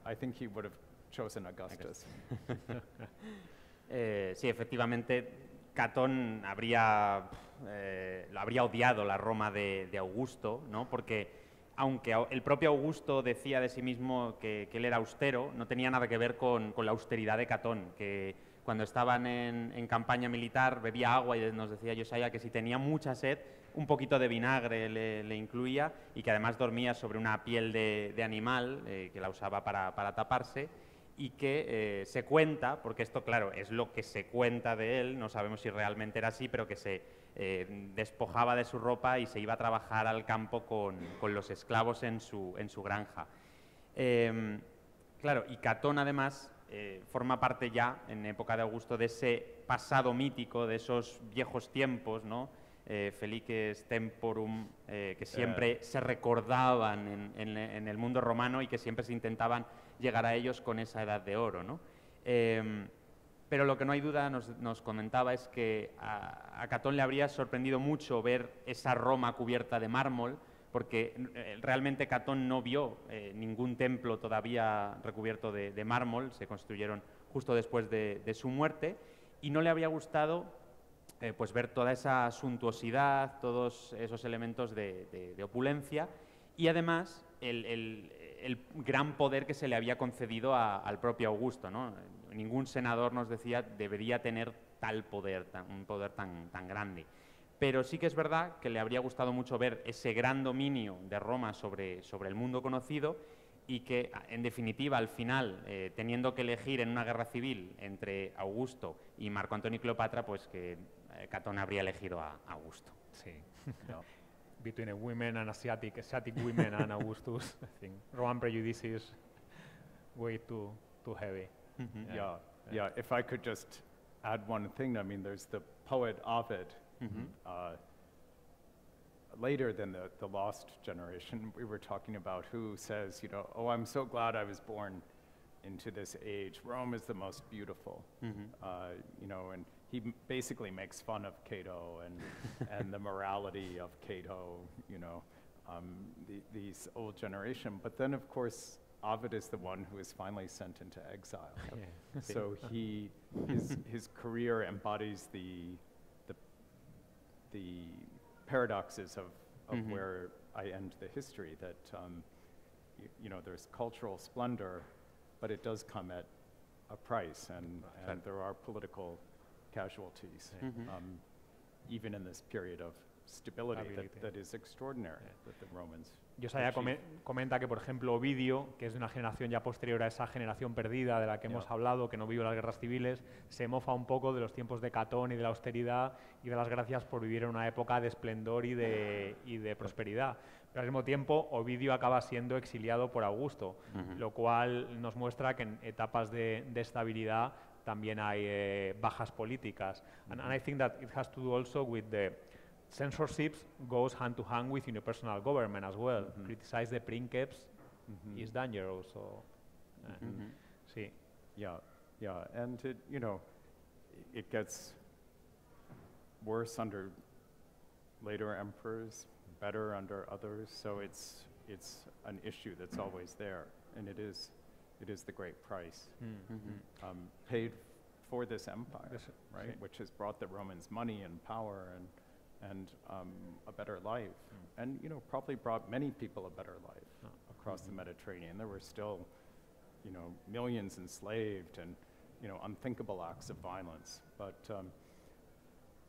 I think he would have chosen Augustus. Sí, efectivamente, Catón habría, habría odiado la Roma de Augusto, ¿no? Porque aunque el propio Augusto decía de sí mismo que él era austero, no tenía nada que ver con la austeridad de Catón, que cuando estaban en campaña militar bebía agua y nos decía Josiah que si tenía mucha sed, un poquito de vinagre le incluía, y que además dormía sobre una piel de animal que la usaba para taparse, y que se cuenta, porque esto claro es lo que se cuenta de él, no sabemos si realmente era así, pero que se despojaba de su ropa y se iba a trabajar al campo con los esclavos en su granja. Claro, y Catón además forma parte ya, en época de Augusto, de ese pasado mítico, de esos viejos tiempos, ¿no? Felices temporum, que siempre se recordaban en el mundo romano y que siempre se intentaban llegar a ellos con esa edad de oro, ¿no? Pero lo que no hay duda, nos comentaba, es que a Catón le habría sorprendido mucho ver esa Roma cubierta de mármol, porque realmente Catón no vio ningún templo todavía recubierto de mármol, se construyeron justo después de su muerte, y no le habría gustado pues ver toda esa suntuosidad, todos esos elementos de opulencia, y además el gran poder que se le había concedido al propio Augusto, ¿no? Ningún senador, nos decía, debería tener tal poder, un poder tan grande. Pero sí que es verdad que le habría gustado mucho ver ese gran dominio de Roma sobre el mundo conocido, y que, en definitiva, al final, teniendo que elegir en una guerra civil entre Augusto y Marco Antonio y Cleopatra, pues que Catón habría elegido a Augusto. Sí. No. Between a women and Asiatic women and Augustus, I think Roman prejudice is way too heavy. Mm-hmm. Yeah. If I could just add one thing, I mean, there's the poet Ovid. Mm-hmm. Later than the lost generation we were talking about, who says, you know, oh, I'm so glad I was born into this age. Rome is the most beautiful, you know, and he basically makes fun of Cato and the morality of Cato, you know, these old generation. But then, of course, Ovid is the one who is finally sent into exile. Yeah. So his career embodies the paradoxes of where I end the history, that you know, there's cultural splendor, but it does come at a price, and there are political casualties, even in this period of stability that is extraordinary that the Romans. Josiah comenta que, por ejemplo, Ovidio, que es de una generación ya posterior a esa generación perdida de la que hemos hablado, que no vivió las guerras civiles, se mofa un poco de los tiempos de Catón y de la austeridad y de las gracias por vivir en una época de esplendor y de prosperidad. Pero al mismo tiempo, Ovidio acaba siendo exiliado por Augusto, lo cual nos muestra que en etapas de estabilidad también hay bajas políticas. And I think that it has to do also with the censorships goes hand to hand with unipersonal government as well. Criticize the princeps is dangerous. So, see, yeah, and it, you know, it gets worse under later emperors. better under others. So it's an issue that's always there, and it is the great price paid for this empire, right? Which has brought the Romans money and power and a better life, and probably brought many people a better life across the Mediterranean. There were still, millions enslaved and unthinkable acts of violence.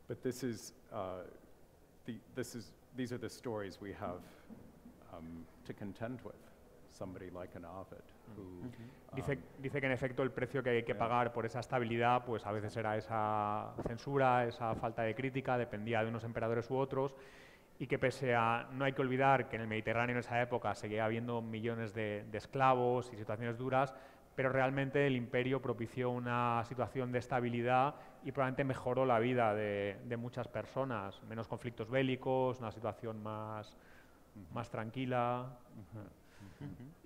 But this is these are the stories we have to contend with. Somebody like an Ovid who, dice que en efecto el precio que hay que pagar por esa estabilidad pues a veces era esa censura, esa falta de crítica, dependía de unos emperadores u otros, y que pese a, no hay que olvidar que en el Mediterráneo en esa época seguía habiendo millones de esclavos y situaciones duras, pero realmente el imperio propició una situación de estabilidad y probablemente mejoró la vida de muchas personas, menos conflictos bélicos, una situación más tranquila.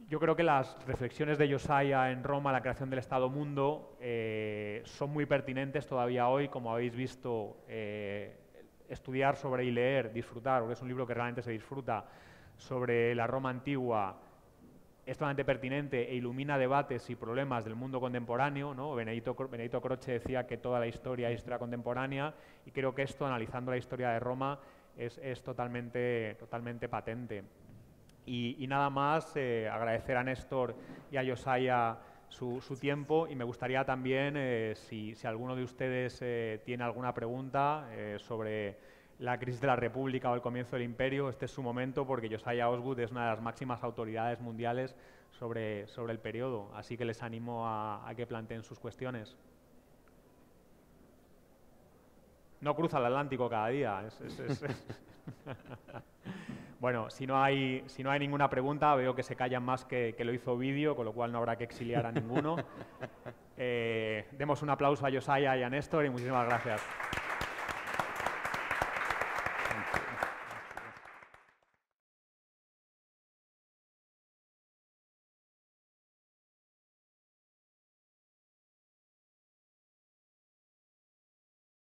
Yo creo que las reflexiones de Josiah en Roma, la creación del Estado Mundo, son muy pertinentes todavía hoy, como habéis visto, estudiar sobre y leer, disfrutar, porque es un libro que realmente se disfruta, sobre la Roma antigua, es totalmente pertinente e ilumina debates y problemas del mundo contemporáneo, ¿no? Benedito Croce decía que toda la historia es historia contemporánea, y creo que esto, analizando la historia de Roma, es totalmente patente. Y nada más, agradecer a Néstor y a Josiah su tiempo, y me gustaría también, si alguno de ustedes tiene alguna pregunta sobre la crisis de la República o el comienzo del Imperio, este es su momento, porque Josiah Osgood es una de las máximas autoridades mundiales sobre el periodo, así que les animo a que planteen sus cuestiones. No cruza el Atlántico cada día. Bueno, si no hay ninguna pregunta, veo que se callan más que lo hizo Ovidio, con lo cual no habrá que exiliar a ninguno. Demos un aplauso a Josiah y a Néstor, y muchísimas gracias.